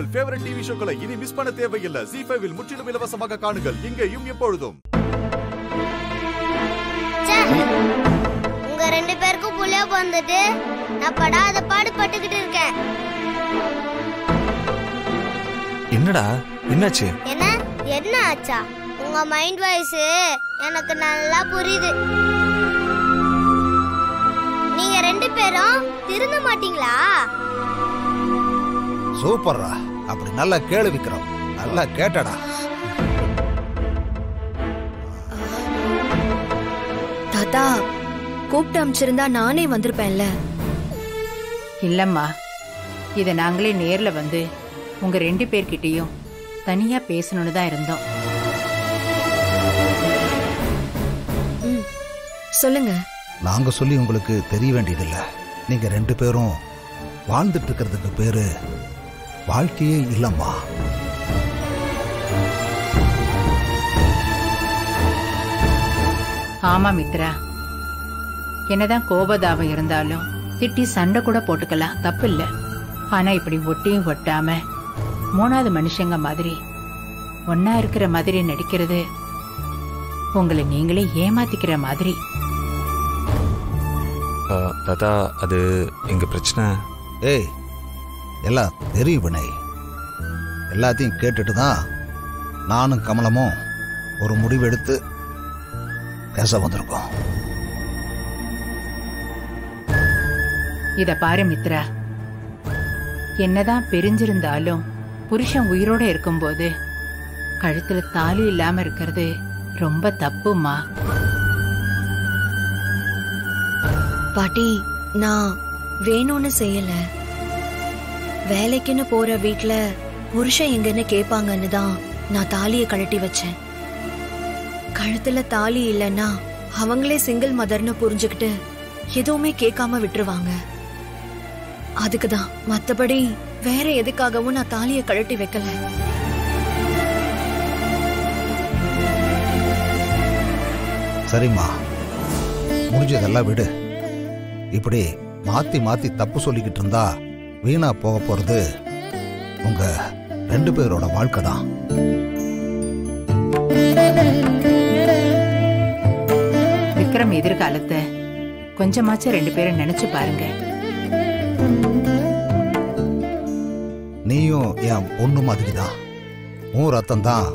உங்கள் favourite TV ஷோக்களை இனி miss பண்ண தேவையில்லை. Z5 இல் முற்றிலும் இலவசமாக காணுங்கள் இங்கேயும் எப்பொழுதும். உங்க ரெண்டு பேருக்கு புளிய வந்துட்டு நான் படாத பாடு பட்டுக்கிட்டு இருக்கேன். என்னடா என்னாச்சு? என்ன ஆச்சா? உங்க மைண்ட் வாய்ஸ் எனக்கு நல்லா புரியுது. நீங்க ரெண்டு பேரும் திருந்த மாட்டீங்களா? சூப்பர்ரா, அப்படி நல்லா கேளு விக்ரம், நல்லா கேட்டடா. தாத்தா கூப்பிட்டு அமிச்சிருந்தா நானே வந்திருப்பேன்ல. இல்லம்மா, இத நாங்களே நேர்ல வந்து உங்க ரெண்டு பேர்கிட்டயும் தனியா பேசணும்னு தான் இருந்தோம். சொல்லுங்க. நாங்க சொல்லி உங்களுக்கு தெரிய வேண்டியதில்லை. நீங்க ரெண்டு பேரும் வாழ்ந்துட்டு இருக்கிறதுக்கு பேரு வாழ்க்கையே இல்லம்மா. ஆமா மித்ரா, என்னதான் கோபதாபம் இருந்தாலும் திட்டி சண்டை கூட போட்டுக்கலாம், தப்பு இல்ல. ஆனா இப்படி ஒட்டியும் ஒட்டாம மூணாவது மனுஷங்க மாதிரி ஒன்னா இருக்கிற மாதிரி நடிக்கிறது உங்களை நீங்களே ஏமாத்திக்கிற மாதிரி. தாத்தா அது எங்க பிரச்சனை. ஏய் எல்லாம் தெரியும் வினய், எல்லாத்தையும் கேட்டுட்டு தான் நானும் கமலமும் ஒரு முடிவெடுத்து பேச வந்திருக்கோம். இத பாரு மித்ரா, என்னதான் பிரிஞ்சிருந்தாலும் புருஷன் உயிரோட இருக்கும்போது கழுத்துல தாலி இல்லாம இருக்கிறது ரொம்ப தப்புமா. பாட்டி, நான் வேணும்னு செய்யல. வேலைக்குன்னு போற வீட்டுல புருஷன் எங்கன்னு கேப்பாங்கன்னு தான் நான் தாலியை கழட்டி வச்சேன். கழுத்துல தாலி இல்லைன்னா அவங்களே சிங்கிள் மதர்னு புரிஞ்சுக்கிட்டு எதுவுமே கேட்காம விட்டுருவாங்க. அதுக்குதான், மத்தபடி வேற எதுக்காகவும் நான் தாலியை கழட்டி வைக்கல. சரிம்மா, முடிஞ்சதெல்லாம் விடு. இப்படி மாத்தி மாத்தி தப்பு சொல்லிக்கிட்டு இருந்தா வீணா போக போறது உங்க ரெண்டு பேரோட வாழ்க்கை தான். விக்ரம், எதிர்காலத்தை கொஞ்சமாச்சும் ரெண்டு பேரும் நினைச்சு பாருங்க. நீயும் என் பொண்ணு மாதிரி தான். உன் ரத்தம் தான்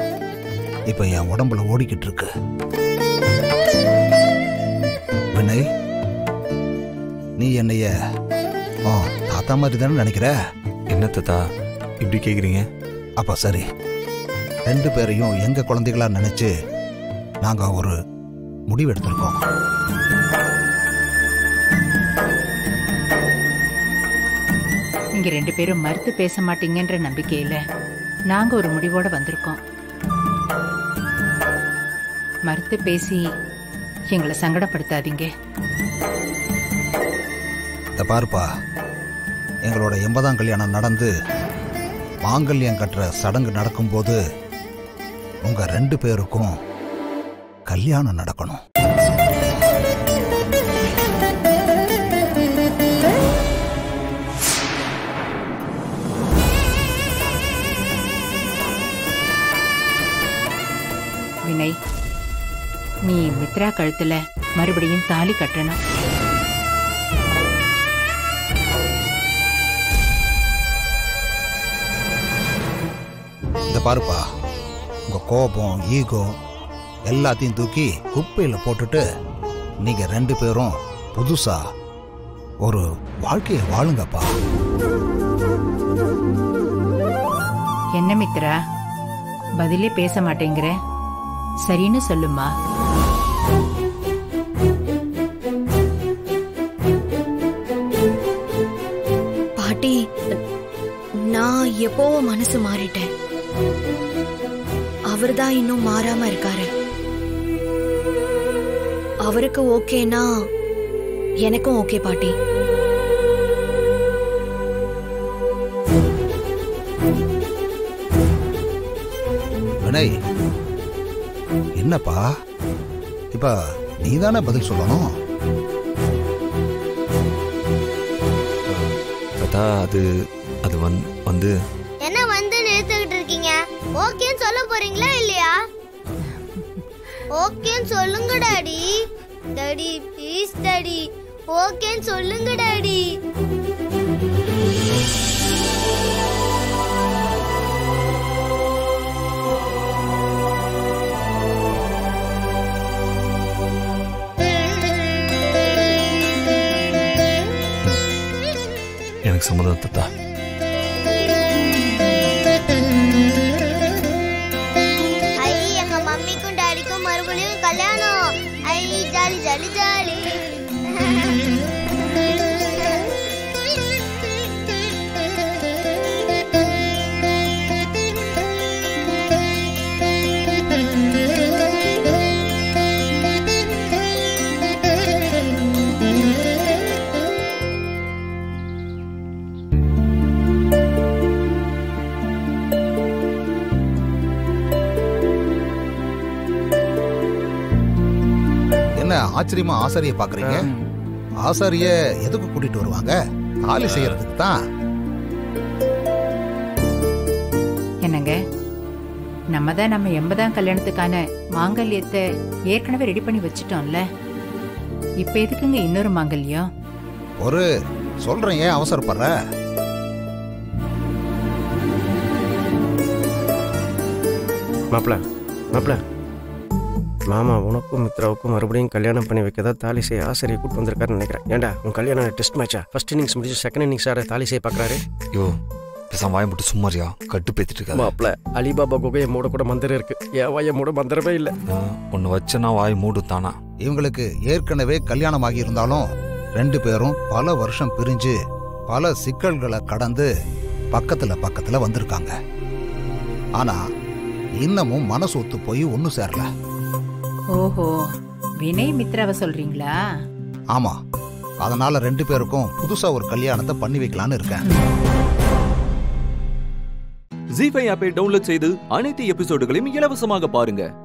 இப்ப என் உடம்புல ஓடிக்கிட்டு இருக்கு. வினய், நீ என்னைய தாத்தா மாதிரி தானே நினைக்கிற. என்ன தாத்தா இப்படி கேக்குறீங்க? அப்ப சரி, ரெண்டு பேரையும் எங்க குழந்தைகளா நினைச்சு நாங்க ஒரு முடிவு எடுத்திருக்கோம். ரெண்டு பேரும் மறுத்து பேச மாட்டீங்கன்ற நம்பிக்கையில நாங்க ஒரு முடிவோட வந்திருக்கோம். மறுத்து பேசி எங்களை சங்கடப்படுத்தாதீங்க. இத பாருப்பா, எங்களோட 80ஆம் கல்யாணம் நடந்து மாங்கல்யம் கட்டுற சடங்கு நடக்கும்போது உங்க ரெண்டு பேருக்கும் கல்யாணம் நடக்கணும். நீ மித்ரா கழுத்துல மறுபடியும் தாலி கட்டணும். இத பாருப்பா, உங்க கோபம் ஈகோ எல்லாத்தையும் தூக்கி குப்பையில போட்டுட்டு நீங்க ரெண்டு பேரும் புதுசா ஒரு வாழ்க்கையை வாழுங்கப்பா. என்ன மித்ரா பதிலே பேச மாட்டேங்கிற? சரின்னு சொல்லுமா. பாட்டி, நான் எப்பவும் மனசு மாறிட்டேன். அவர்தான் இன்னும் மாறாம இருக்காரு. அவருக்கு ஓகேனா எனக்கும் ஓகே பாட்டி. வினய், என்னப்பா இப்ப நீதானே பதில் சொல்லணும். என்ன ओकेன்னு சொல்ல போறீங்களா இல்லையா? ஓகேன்னு சொல்லுங்க டாடி. டாடி ப்ளீஸ் டாடி ஓகேன்னு சொல்லுங்க டாடி. எனக்கு சம்மதம் தாத்தா. ஆச்சரியமா ஆசாரிய பாக்குறீங்க? ஆசாரிய எதுக்கு கூட்டிட்டு வருவாங்க? தாலி செய்யறதுக்கு தான். என்னங்க, நம்மதான் நம்ம 80ஆம் கல்யாணத்துக்கான மாங்கல்யத்தை ஏற்கனவே ரெடி பண்ணி வச்சிட்டோம்ல, இப்ப எதுக்குங்க இன்னொரு மாங்கல்யம்? ஒரு சொல்றேன், ஏன் அவசரப்படுற? மாப்பிள மாப்பிள, மாமா உனக்கும் மித்ராவுக்கும் மறுபடியும் கல்யாணம் பண்ணி வைக்கதா தாலி செய்ய ஆசிரியை கூப்பிட்டு வந்திருக்காருன்னு நினைக்கிறேன். ஏண்டா உன் கல்யாணம் டெஸ்ட் மேட்சா? ஃபர்ஸ்ட் இன்னிங்ஸ் முடிச்சு செகண்ட் இன்னிங்ஸ் ஆட தாலி செய்ய பார்க்குறாரு. யோ பேசாம வாயை போட்டு சும்மாரியா கட்டு பேத்திட்டு இருக்கா மாப்பிள. அலிபாபா கோகை மூட கூட மந்திரம் இருக்கு, ஏன் வாயை மூட மந்திரமே இல்லை. ஒன்று வச்சனா வாய் மூடு தானா. இவங்களுக்கு ஏற்கனவே கல்யாணம் ஆகி இருந்தாலும் ரெண்டு பேரும் பல வருஷம் பிரிஞ்சு பல சிக்கல்களை கடந்து பக்கத்தில் பக்கத்தில் வந்திருக்காங்க. ஆனால் இன்னமும் மனசு ஒத்து போய் ஒன்று சேரல. ஓஹோ, வினய் மித்ராவை சொல்றீங்களா? ஆமா, அதனால ரெண்டு பேருக்கும் புதுசா ஒரு கல்யாணத்தை பண்ணி வைக்கலாம்னு இருக்கேன். ஜீ5 ஆப்பை டவுன்லோட் செய்து அனைத்து எபிசோடுகளையும் இலவசமாக பாருங்க.